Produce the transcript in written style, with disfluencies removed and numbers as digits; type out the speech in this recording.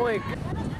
No me